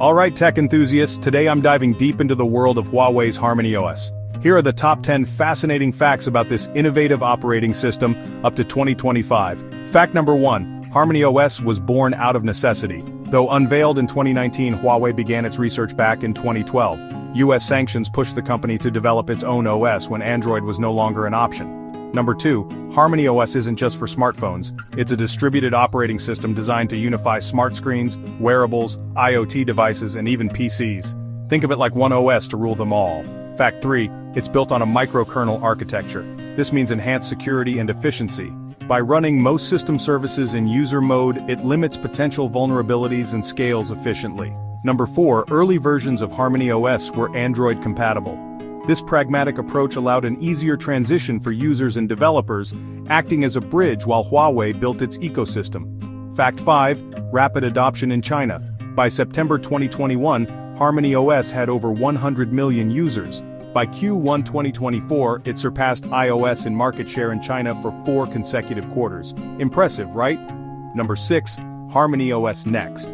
Alright tech enthusiasts, today I'm diving deep into the world of Huawei's HarmonyOS. Here are the top 10 fascinating facts about this innovative operating system up to 2025. Fact number 1. HarmonyOS was born out of necessity. Though unveiled in 2019, Huawei began its research back in 2012. US sanctions pushed the company to develop its own OS when Android was no longer an option. Number 2. HarmonyOS isn't just for smartphones, it's a distributed operating system designed to unify smart screens, wearables, IoT devices and even PCs. Think of it like one OS to rule them all. Fact 3. It's built on a microkernel architecture. This means enhanced security and efficiency. By running most system services in user mode, it limits potential vulnerabilities and scales efficiently. Number 4. Early versions of HarmonyOS were Android compatible. This pragmatic approach allowed an easier transition for users and developers, acting as a bridge while Huawei built its ecosystem. Fact 5. Rapid adoption in China. By September 2021, HarmonyOS had over 100 million users. By Q1 2024, it surpassed iOS in market share in China for 4 consecutive quarters. Impressive, right? Number 6. HarmonyOS NEXT.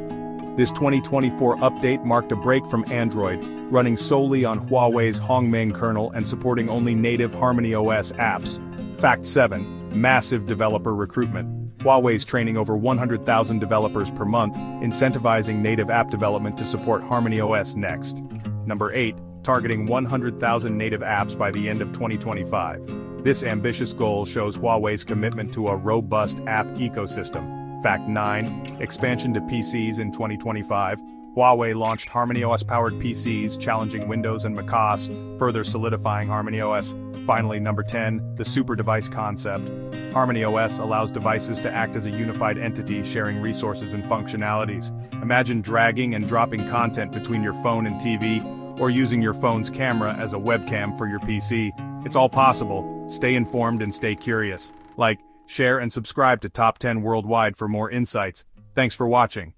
This 2024 update marked a break from Android, running solely on Huawei's Hongmeng kernel and supporting only native HarmonyOS apps. Fact 7. Massive developer recruitment. Huawei's training over 100,000 developers per month, incentivizing native app development to support HarmonyOS Next. Number 8. Targeting 100,000 native apps by the end of 2025. This ambitious goal shows Huawei's commitment to a robust app ecosystem. Fact 9. Expansion to PCs in 2025. Huawei launched HarmonyOS-powered PCs, challenging Windows and macOS, further solidifying HarmonyOS. Finally, number 10. The super device concept. HarmonyOS allows devices to act as a unified entity, sharing resources and functionalities. Imagine dragging and dropping content between your phone and TV, or using your phone's camera as a webcam for your PC. It's all possible. Stay informed and stay curious. Like, share and subscribe to Top 10 Worldwide for more insights. Thanks for watching.